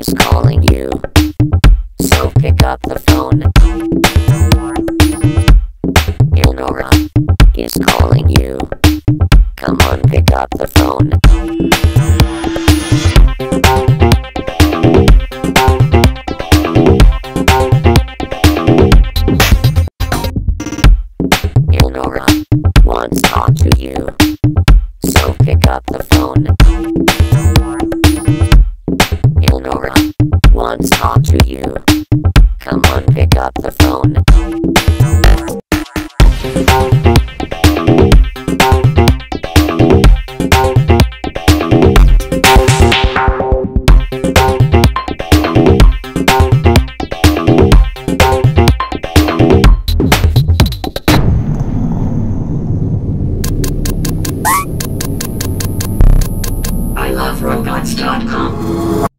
is calling you, so pick up the phone. Elnora is calling you. Come on, pick up the phone. Elnora wants to talk to you, so pick up the phone. Elnora wants to talk to you. Come on, pick up the phone. ilove-robots.com